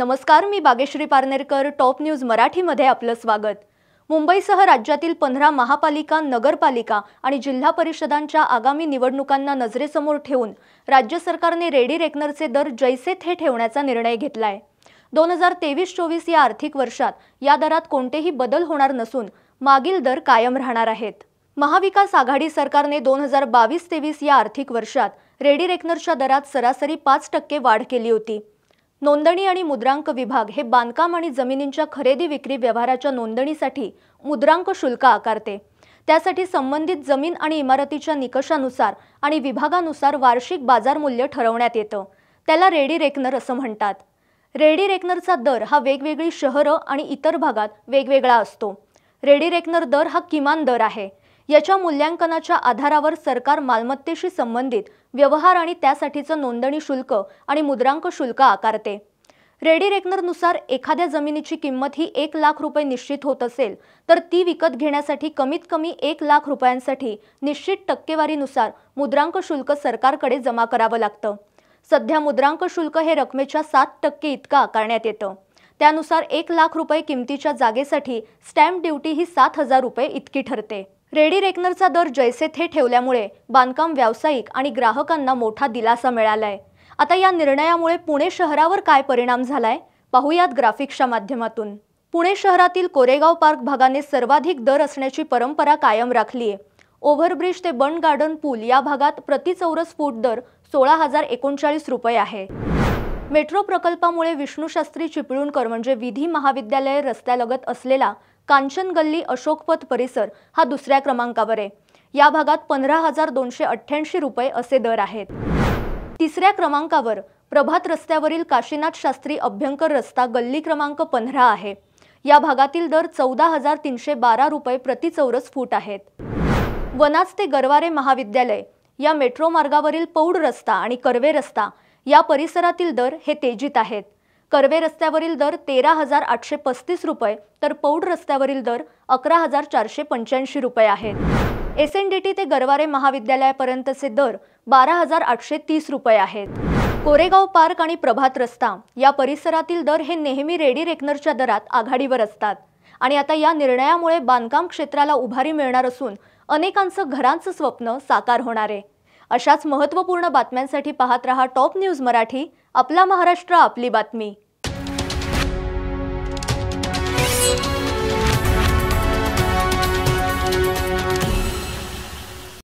नमस्कार, मी Bageshwari Parnerkar. Top news मराठीमध्ये आपलं स्वागत. मुंबईसह राज्यातील 15 महापालिका, नगरपालिका आणि जिल्हा परिषदांच्या आगामी निवडणुकांना नजरेसमोर ठेवून राज्य सरकारने रेडी रेकनरचे दर जैसे थे ठेवण्याचा निर्णय घेतलाय. 2023-24 या आर्थिक वर्षात या दरात कोणतेही बदल होणार नसून मागील दर कायम राहणार आहेत. महाविकास आघाडी सरकारने 2022-23 या आर्थिक वर्षात रेडी रेकनरच्या दरात सरासरी 5% वाढ केली होती. नोंदणी आणि मुद्रांक विभाग हे बांधकाम आणि जमिनींच्या खरेदी विक्री व्यवहाराच्या नोंदणीसाठी मुद्रांक शुल्क आकारते. त्यासाठी संबंधित जमीन आणि इमारतीच्या निकषानुसार आणि विभागानुसार वार्षिक बाजार मूल्य ठरवण्यात येतं. त्याला रेडी रेकनर असं म्हणतात. रेडी रेकनरचा दर हा वेगवेगळी शहरं आणि इतर भागात वेगवेगळा असतो. रेडी रेकनर दर हा किमान दर आहे. याच्या मूल्यांकनाच्या आधारावर सरकार मालमत्तेशी संबंधित व्यवहार आणि त्यासाठीचे नोंदणी शुल्क आणि मुद्रांक शुल्क आकारते. रेडी रेकनरनुसार एखाद्या जमिनीची किंमत ही 1 लाख रुपये निश्चित होत असेल तर ती विकत घेण्यासाठी कमीत कमी 1 लाख रुपयांसाठी निश्चित टक्केवारीनुसार मुद्रांक शुल्क सरकारकडे जमा करावं लागतं. सध्या मुद्रांक शुल्क हे रकमेच्या 7% इतकं आकारण्यात येतं. त्यानुसार 1 लाख रुपये किमतीच्या जागेसाठी स्टॅम्प ड्युटी ही 7,000 रुपये इतकी ठरते. रेडी रेकनरचा दर जैसे थे ठेवल्यामुळे बांधकाम व्यावसायिक आणि ग्राहकांना मोठा दिलासा मिळालाय. आता या निर्णयामुळे पुणे शहरावर काय परिणाम झालाय पाहूयात ग्राफिक्सच्या माध्यमातून. पुणे शहरातील कोरेगाव पार्क भागाने सर्वाधिक दर असण्याची परंपरा कायम राखली आहे. ओव्हरब्रिज ते बन गार्डन पूल या भागात प्रति चौरस फूट दर 16,039 रुपये आहे. मेट्रो प्रकल्पामुळे विष्णूशास्त्री चिपळूणकर म्हणजे विधी महाविद्यालय रस्त्यालगत असलेला कांचन गल्ली अशोकपथ परिसर हा 2ऱ्या क्रमांकावर आहे. या भागात 15,288 रुपये असे दर आहेत. 3ऱ्या क्रमांकावर प्रभात रस्त्यावरील काशीनाथ शास्त्री अभ्यंकर रस्ता गल्ली क्रमांक 15 आहे. या भागातील दर 14,312 रुपये प्रति चौरस फूट आहेत. वनाज ते गरवारे महाविद्यालय या मेट्रो मार्गावरील पौड रस्ता आणि कर्वे रस्ता या परिसरातील दर हे तेजीत आहेत. कर्वे रस्त्यावरील दर 13,835 रुपये तर पौड रस्त्यावरील दर 11,485 रुपये आहेत. SNDT ते गरवारे महाविद्यालयापर्यंतचे दर 12,830 रुपये आहेत. कोरेगाव पार्क आणि प्रभात रस्ता या परिसरातील दर हे नेहमी रेडी रेकनरच्या दरात आघाडीवर असतात आणि आता या निर्णयामुळे बांधकाम क्षेत्राला उभारी मिळणार असून अनेकांचं घरांचं स्वप्न साकार होणार आहे. अशाच महत्त्वपूर्ण बातम्यांसाठी पाहत रहा टॉप न्यूज मराठी. आपला महाराष्ट्र, आपली बातमी.